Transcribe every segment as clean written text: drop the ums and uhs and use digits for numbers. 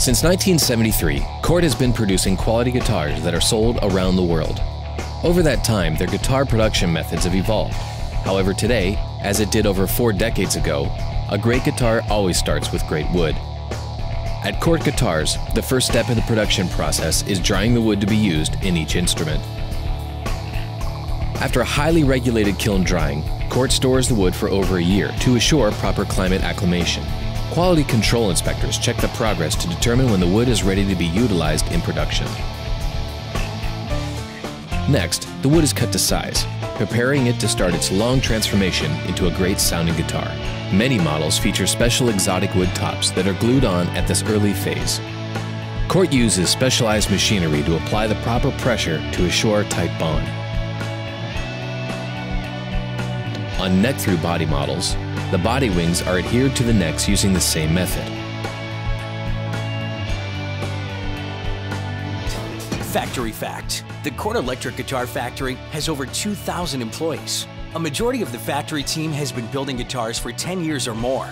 Since 1973, Chord has been producing quality guitars that are sold around the world. Over that time, their guitar production methods have evolved. However, today, as it did over 4 decades ago, a great guitar always starts with great wood. At Chord Guitars, the first step in the production process is drying the wood to be used in each instrument. After a highly regulated kiln drying, Chord stores the wood for over a year to assure proper climate acclimation. Quality control inspectors check the progress to determine when the wood is ready to be utilized in production. Next, the wood is cut to size, preparing it to start its long transformation into a great sounding guitar. Many models feature special exotic wood tops that are glued on at this early phase. Chord uses specialized machinery to apply the proper pressure to assure tight bond. On neck-through body models, the body wings are adhered to the necks using the same method. Factory fact. The Chord Electric Guitar Factory has over 2,000 employees. A majority of the factory team has been building guitars for 10 years or more.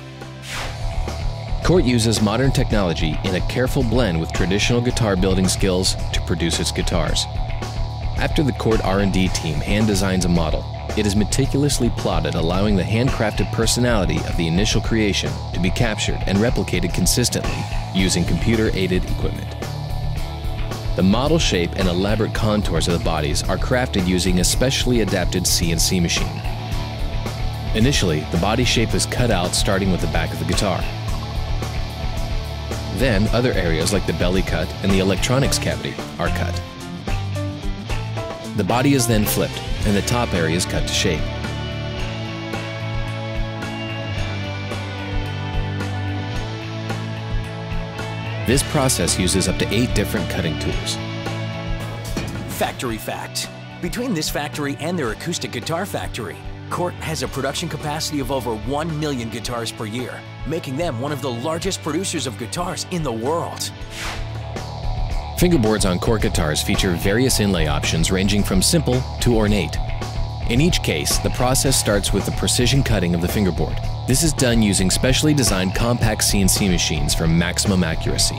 Chord uses modern technology in a careful blend with traditional guitar building skills to produce its guitars. After the Chord R&D team hand designs a model, it is meticulously plotted, allowing the handcrafted personality of the initial creation to be captured and replicated consistently using computer-aided equipment. The model shape and elaborate contours of the bodies are crafted using a specially adapted CNC machine. Initially, the body shape is cut out starting with the back of the guitar. Then, other areas like the belly cut and the electronics cavity are cut. The body is then flipped, and the top area is cut to shape. This process uses up to 8 different cutting tools. Factory fact. Between this factory and their acoustic guitar factory, Chord has a production capacity of over 1 million guitars per year, making them one of the largest producers of guitars in the world. Fingerboards on Chord guitars feature various inlay options ranging from simple to ornate. In each case, the process starts with the precision cutting of the fingerboard. This is done using specially designed compact CNC machines for maximum accuracy.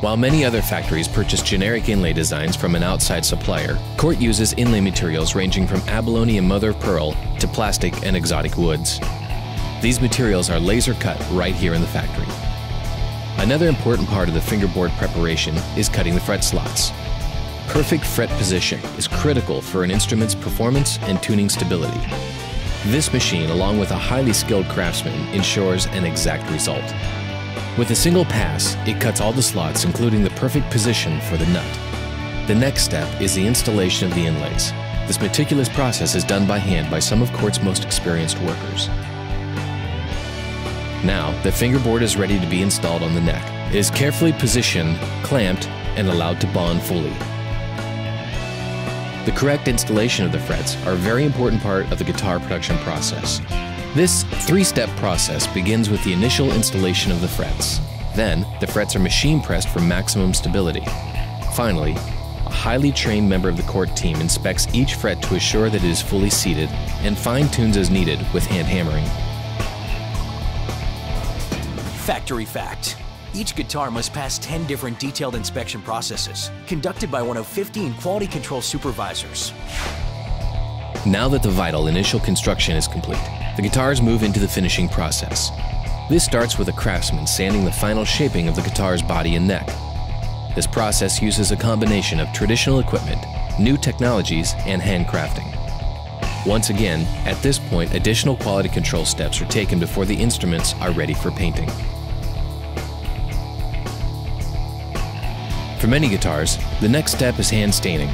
While many other factories purchase generic inlay designs from an outside supplier, Chord uses inlay materials ranging from abalone and mother of pearl to plastic and exotic woods. These materials are laser cut right here in the factory. Another important part of the fingerboard preparation is cutting the fret slots. Perfect fret position is critical for an instrument's performance and tuning stability. This machine, along with a highly skilled craftsman, ensures an exact result. With a single pass, it cuts all the slots, including the perfect position for the nut. The next step is the installation of the inlays. This meticulous process is done by hand by some of Chord's most experienced workers. Now, the fingerboard is ready to be installed on the neck. It is carefully positioned, clamped, and allowed to bond fully. The correct installation of the frets are a very important part of the guitar production process. This 3-step process begins with the initial installation of the frets. Then, the frets are machine pressed for maximum stability. Finally, a highly trained member of the Chord team inspects each fret to assure that it is fully seated and fine-tunes as needed with hand hammering. Factory fact. Each guitar must pass 10 different detailed inspection processes, conducted by one of 15 quality control supervisors. Now that the vital initial construction is complete, the guitars move into the finishing process. This starts with a craftsman sanding the final shaping of the guitar's body and neck. This process uses a combination of traditional equipment, new technologies, and handcrafting. Once again, at this point, additional quality control steps are taken before the instruments are ready for painting. For many guitars, the next step is hand staining.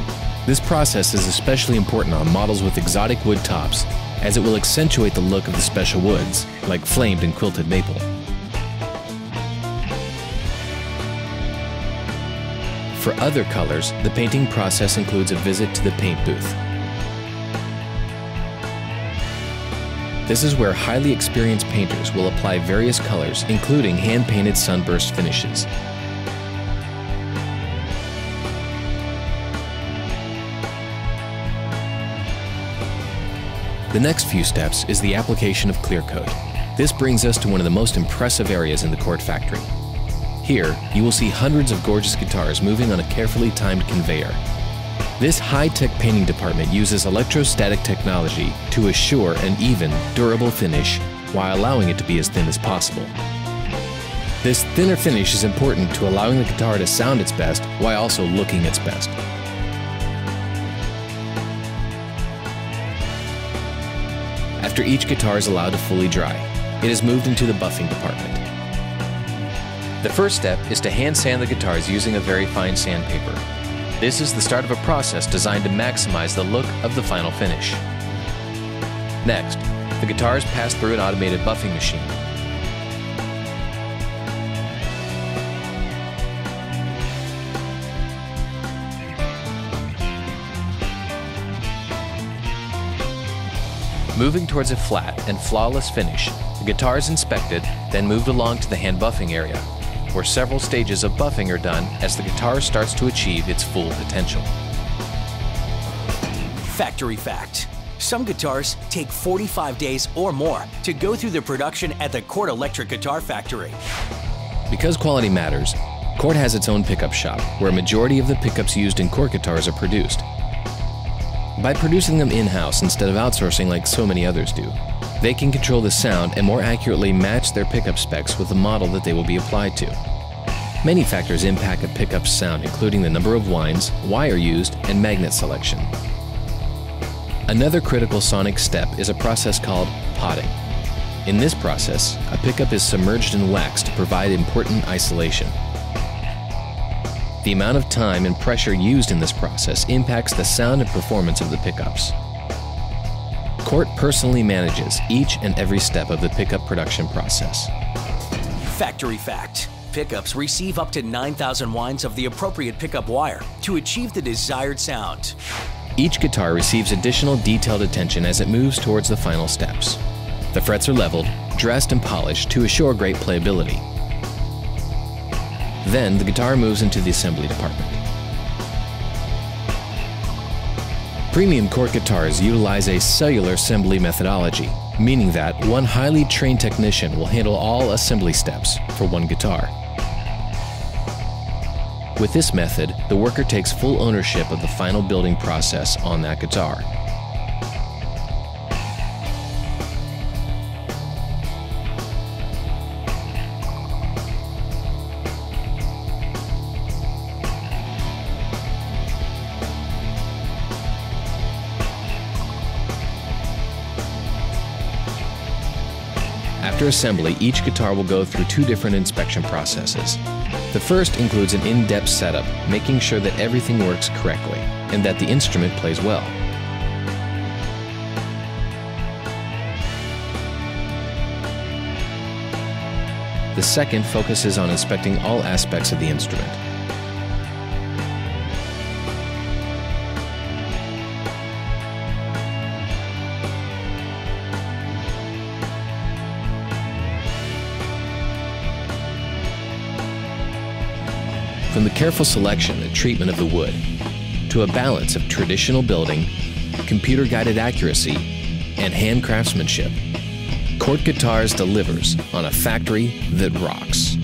This process is especially important on models with exotic wood tops, as it will accentuate the look of the special woods, like flamed and quilted maple. For other colors, the painting process includes a visit to the paint booth. This is where highly experienced painters will apply various colors, including hand-painted sunburst finishes. The next few steps is the application of clear coat. This brings us to one of the most impressive areas in the Chord factory. Here, you will see hundreds of gorgeous guitars moving on a carefully timed conveyor. This high-tech painting department uses electrostatic technology to assure an even, durable finish while allowing it to be as thin as possible. This thinner finish is important to allowing the guitar to sound its best while also looking its best. After each guitar is allowed to fully dry, it is moved into the buffing department. The first step is to hand sand the guitars using a very fine sandpaper. This is the start of a process designed to maximize the look of the final finish. Next, the guitars pass through an automated buffing machine. Moving towards a flat and flawless finish, the guitar is inspected, then moved along to the hand buffing area, where several stages of buffing are done as the guitar starts to achieve its full potential. Factory fact: some guitars take 45 days or more to go through the production at the Chord Electric Guitar Factory. Because quality matters, Chord has its own pickup shop, where a majority of the pickups used in Chord guitars are produced. By producing them in-house instead of outsourcing like so many others do, they can control the sound and more accurately match their pickup specs with the model that they will be applied to. Many factors impact a pickup's sound, including the number of winds, wire used, and magnet selection. Another critical sonic step is a process called potting. In this process, a pickup is submerged in wax to provide important isolation. The amount of time and pressure used in this process impacts the sound and performance of the pickups. Chord personally manages each and every step of the pickup production process. Factory fact: pickups receive up to 9,000 winds of the appropriate pickup wire to achieve the desired sound. Each guitar receives additional detailed attention as it moves towards the final steps. The frets are leveled, dressed, and polished to assure great playability. Then, the guitar moves into the assembly department. Premium Chord guitars utilize a cellular assembly methodology, meaning that one highly trained technician will handle all assembly steps for one guitar. With this method, the worker takes full ownership of the final building process on that guitar. After assembly, each guitar will go through two different inspection processes. The first includes an in-depth setup, making sure that everything works correctly and that the instrument plays well. The second focuses on inspecting all aspects of the instrument. From the careful selection and treatment of the wood, to a balance of traditional building, computer-guided accuracy, and hand craftsmanship, Chord Guitars delivers on a factory that rocks.